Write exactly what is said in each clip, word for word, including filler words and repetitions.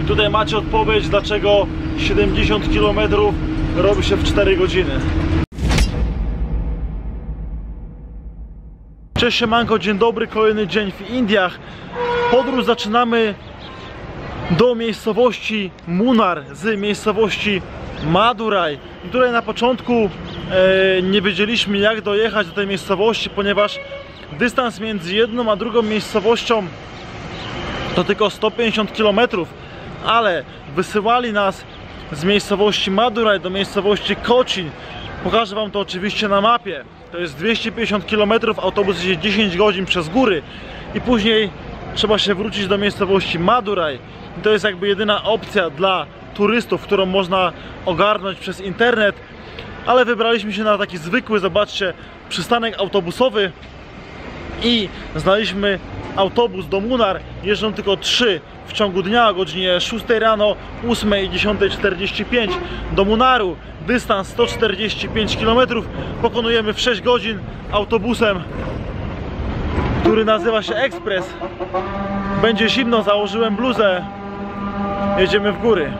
I tutaj macie odpowiedź, dlaczego siedemdziesiąt kilometrów robi się w cztery godziny. Cześć, siemanko, dzień dobry, kolejny dzień w Indiach. Podróż zaczynamy do miejscowości Munnar z miejscowości Madurai. I tutaj na początku e, nie wiedzieliśmy, jak dojechać do tej miejscowości, ponieważ dystans między jedną a drugą miejscowością to tylko sto pięćdziesiąt kilometrów, ale wysyłali nas z miejscowości Madurai do miejscowości Kochi. Pokażę wam to oczywiście na mapie. To jest dwieście pięćdziesiąt kilometrów, autobus jedzie dziesięć godzin przez góry i później trzeba się wrócić do miejscowości Madurai. I to jest jakby jedyna opcja dla turystów, którą można ogarnąć przez internet, ale wybraliśmy się na taki zwykły, zobaczcie, przystanek autobusowy i znaliśmy autobus do Munnar. Jeżdżą tylko trzy w ciągu dnia o godzinie szóstej rano, ósmej i dziesiątej czterdzieści pięć do Munnaru. Dystans sto czterdzieści pięć kilometrów. Pokonujemy w sześć godzin autobusem, który nazywa się Ekspres. Będzie zimno, założyłem bluzę. Jedziemy w góry.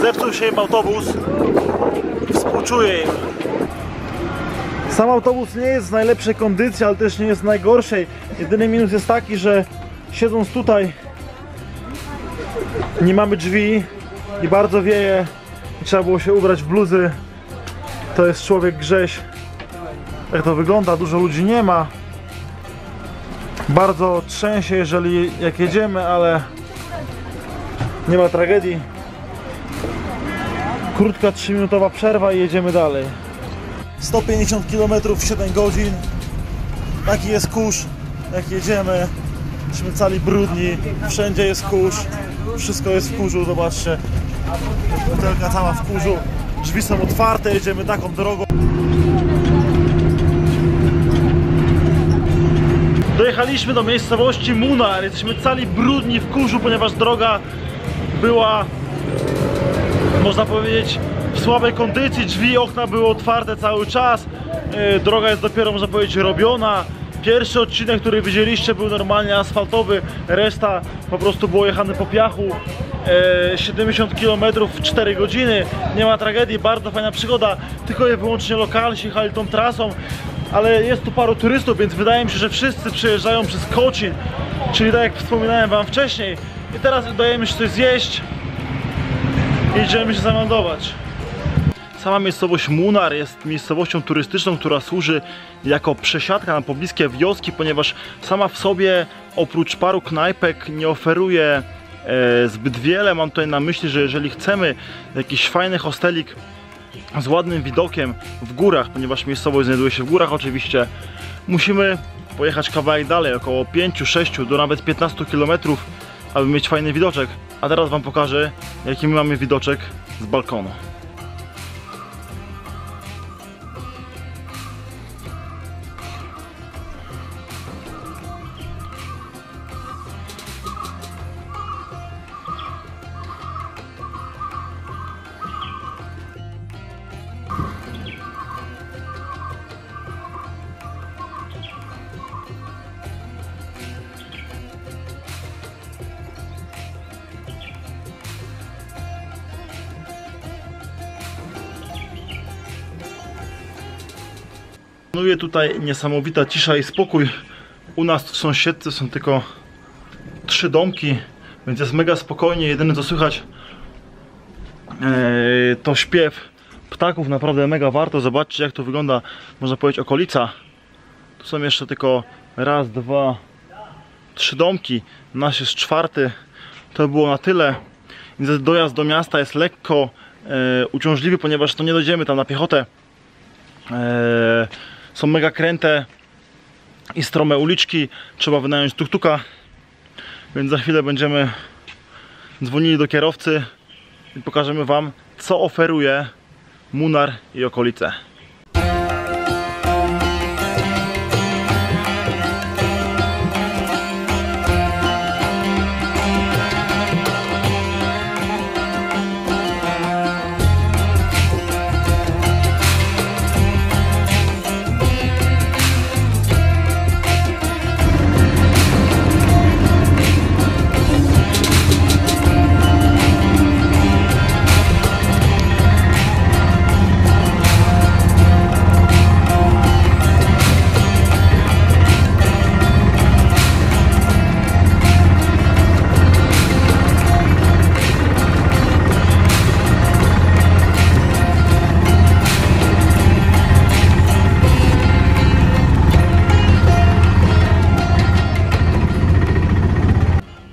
Zepsuł się im autobus, współczuję im. Sam autobus nie jest w najlepszej kondycji, ale też nie jest w najgorszej. Jedyny minus jest taki, że siedząc tutaj nie mamy drzwi i bardzo wieje i trzeba było się ubrać w bluzy. To jest człowiek Grześ. Jak to wygląda, dużo ludzi nie ma. Bardzo trzęsie, jeżeli jak jedziemy, ale nie ma tragedii. Krótka trzyminutowa przerwa i jedziemy dalej. sto pięćdziesiąt kilometrów w siedem godzin. Taki jest kurz, jak jedziemy. Jesteśmy cali brudni, wszędzie jest kurz. Wszystko jest w kurzu, zobaczcie. Butelka cała w kurzu. Drzwi są otwarte, jedziemy taką drogą. Dojechaliśmy do miejscowości Munnar. Jesteśmy cali brudni w kurzu, ponieważ droga była, można powiedzieć, w słabej kondycji, drzwi, okna były otwarte cały czas. Yy, droga jest dopiero, można powiedzieć, robiona. Pierwszy odcinek, który widzieliście, był normalnie asfaltowy, reszta po prostu było jechane po piachu. Yy, siedemdziesiąt kilometrów w cztery godziny, nie ma tragedii, bardzo fajna przygoda. Tylko i wyłącznie lokalsi jechali tą trasą, ale jest tu paru turystów, więc wydaje mi się, że wszyscy przejeżdżają przez Kochi, czyli tak jak wspominałem wam wcześniej. I teraz dajemy się coś zjeść. Idziemy się zameldować. Sama miejscowość Munnar jest miejscowością turystyczną, która służy jako przesiadka na pobliskie wioski, ponieważ sama w sobie, oprócz paru knajpek, nie oferuje e, zbyt wiele. Mam tutaj na myśli, że jeżeli chcemy jakiś fajny hostelik z ładnym widokiem w górach, ponieważ miejscowość znajduje się w górach oczywiście, musimy pojechać kawałek dalej, około pięć, sześć do nawet piętnastu kilometrów, aby mieć fajny widoczek. A teraz wam pokażę, jaki my mamy widoczek z balkonu. Panuje tutaj niesamowita cisza i spokój. U nas w sąsiedzce są tylko trzy domki, więc jest mega spokojnie. Jedyne co słychać yy, to śpiew ptaków. Naprawdę mega warto. Zobaczcie jak to wygląda, można powiedzieć, okolica. Tu są jeszcze tylko raz, dwa, trzy domki. Nasz jest czwarty. To było na tyle. Dojazd do miasta jest lekko yy, uciążliwy, ponieważ to nie dojdziemy tam na piechotę. Yy, są mega kręte i strome uliczki. Trzeba wynająć tuk-tuka. Więc za chwilę będziemy dzwonili do kierowcy i pokażemy wam, co oferuje Munnar i okolice.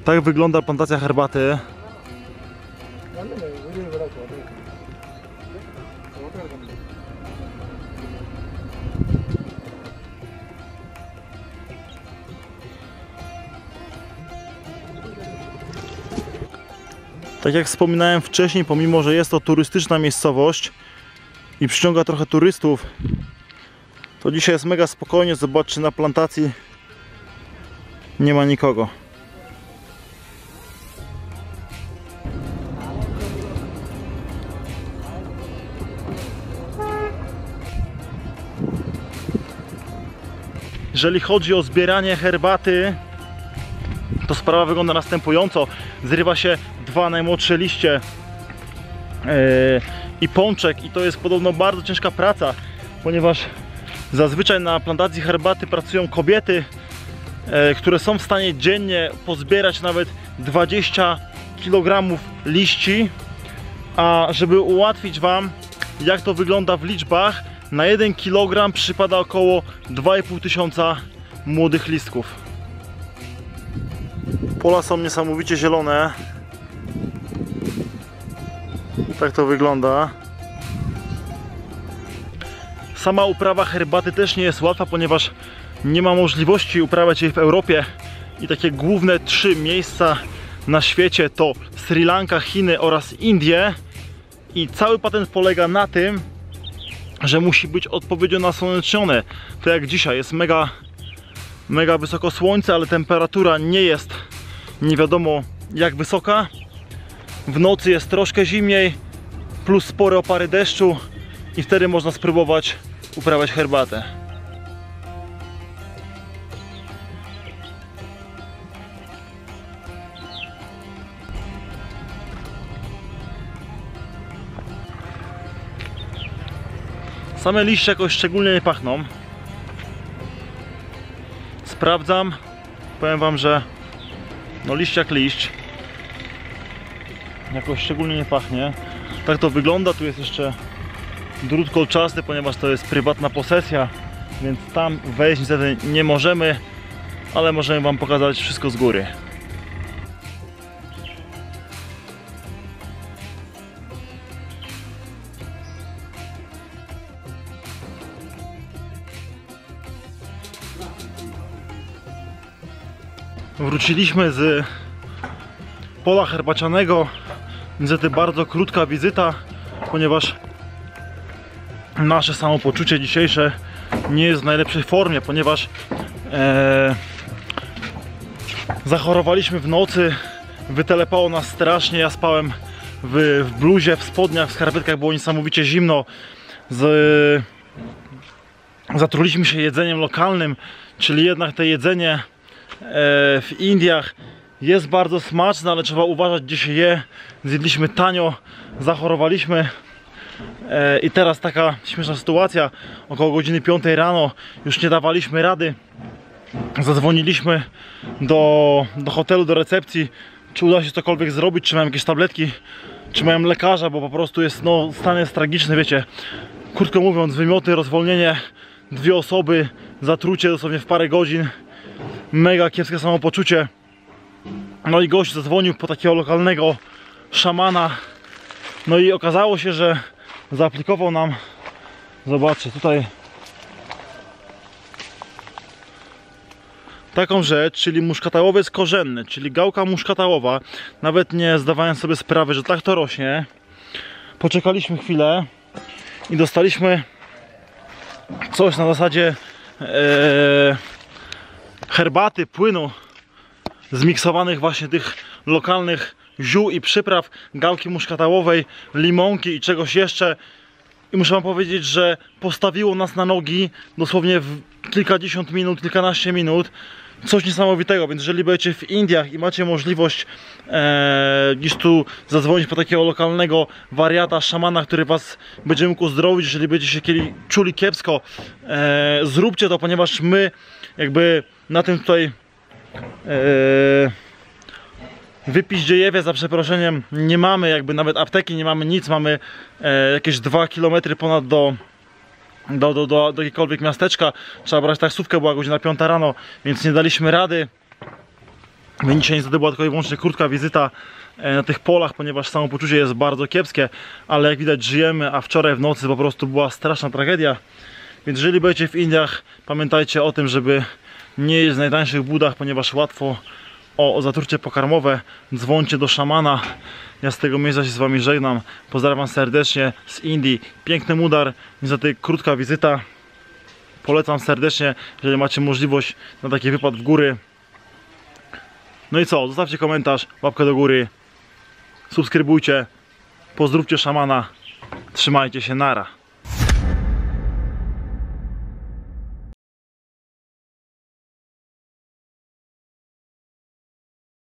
Tak wygląda plantacja herbaty. Tak jak wspominałem wcześniej, pomimo że jest to turystyczna miejscowość i przyciąga trochę turystów, to dzisiaj jest mega spokojnie. Zobaczcie, na plantacji nie ma nikogo. Jeżeli chodzi o zbieranie herbaty, to sprawa wygląda następująco. Zrywa się dwa najmłodsze liście yy, i pączek, i to jest podobno bardzo ciężka praca, ponieważ zazwyczaj na plantacji herbaty pracują kobiety, yy, które są w stanie dziennie pozbierać nawet dwadzieścia kilogramów liści. A żeby ułatwić wam, jak to wygląda w liczbach, na jeden kilogram przypada około dwa i pół tysiąca młodych listków. Pola są niesamowicie zielone. Tak to wygląda. Sama uprawa herbaty też nie jest łatwa, ponieważ nie ma możliwości uprawiać jej w Europie. I takie główne trzy miejsca na świecie to Sri Lanka, Chiny oraz Indie. I cały patent polega na tym, że musi być odpowiednio nasłonecznione. To jak dzisiaj, jest mega mega wysoko słońce, ale temperatura nie jest nie wiadomo jak wysoka. W nocy jest troszkę zimniej, plus spore opary deszczu, i wtedy można spróbować uprawiać herbatę. Same liście jakoś szczególnie nie pachną. Sprawdzam. Powiem wam, że no liść jak liść. Jakoś szczególnie nie pachnie. Tak to wygląda. Tu jest jeszcze drut kolczasty, ponieważ to jest prywatna posesja, więc tam wejść niestety nie możemy, ale możemy wam pokazać wszystko z góry. Wróciliśmy z pola herbacianego. Niestety bardzo krótka wizyta, ponieważ nasze samopoczucie dzisiejsze nie jest w najlepszej formie, ponieważ e, zachorowaliśmy w nocy, wytelepało nas strasznie. Ja spałem w, w bluzie, w spodniach, w skarpetkach, było niesamowicie zimno. Z, e, zatruliśmy się jedzeniem lokalnym, czyli jednak to jedzenie w Indiach jest bardzo smaczne, ale trzeba uważać gdzie się je. Zjedliśmy tanio, zachorowaliśmy, I teraz taka śmieszna sytuacja, około godziny piątej rano, już nie dawaliśmy rady. Zadzwoniliśmy do, do hotelu, do recepcji, czy uda się cokolwiek zrobić, czy mają jakieś tabletki, czy mają lekarza, bo po prostu jest, no, stan jest tragiczny, wiecie. Krótko mówiąc, wymioty, rozwolnienie, dwie osoby, zatrucie dosłownie w parę godzin, mega kiepskie samopoczucie. No i gość zadzwonił po takiego lokalnego szamana, no i okazało się, że zaaplikował nam, zobaczcie, tutaj taką rzecz, czyli muszkatałowiec korzenny, czyli gałka muszkatałowa. Nawet nie zdawałem sobie sprawy, że tak to rośnie. Poczekaliśmy chwilę i dostaliśmy coś na zasadzie e, herbaty, płynu zmiksowanych właśnie tych lokalnych ziół i przypraw, gałki muszkatałowej, limonki i czegoś jeszcze. I muszę wam powiedzieć, że postawiło nas na nogi dosłownie w kilkadziesiąt minut, kilkanaście minut. Coś niesamowitego, więc jeżeli będziecie w Indiach i macie możliwość e, gdzieś tu zadzwonić po takiego lokalnego wariata, szamana, który was będzie mógł uzdrowić, jeżeli będziecie się kiedy czuli kiepsko, e, zróbcie to, ponieważ my jakby na tym tutaj e, wypiździejewie, za przeproszeniem, nie mamy jakby nawet apteki, nie mamy nic, mamy e, jakieś dwa kilometry ponad do Do, do, do, do jakiegokolwiek miasteczka. Trzeba brać taksówkę, była godzina piąta rano, więc nie daliśmy rady. Więc dzisiaj niestety była tylko i wyłącznie krótka wizyta na tych polach, ponieważ samopoczucie jest bardzo kiepskie, ale jak widać żyjemy, a wczoraj w nocy po prostu była straszna tragedia. Więc jeżeli będziecie w Indiach, pamiętajcie o tym, żeby nie jeść w najtańszych budach, ponieważ łatwo o, o zatrucie pokarmowe. Dzwońcie do szamana. Ja z tego miejsca się z wami żegnam. Pozdrawiam serdecznie z Indii. Piękny Munnar, niestety krótka wizyta. Polecam serdecznie, jeżeli macie możliwość, na taki wypad w góry. No i co? Zostawcie komentarz, łapkę do góry. Subskrybujcie. Pozdrówcie szamana. Trzymajcie się, nara.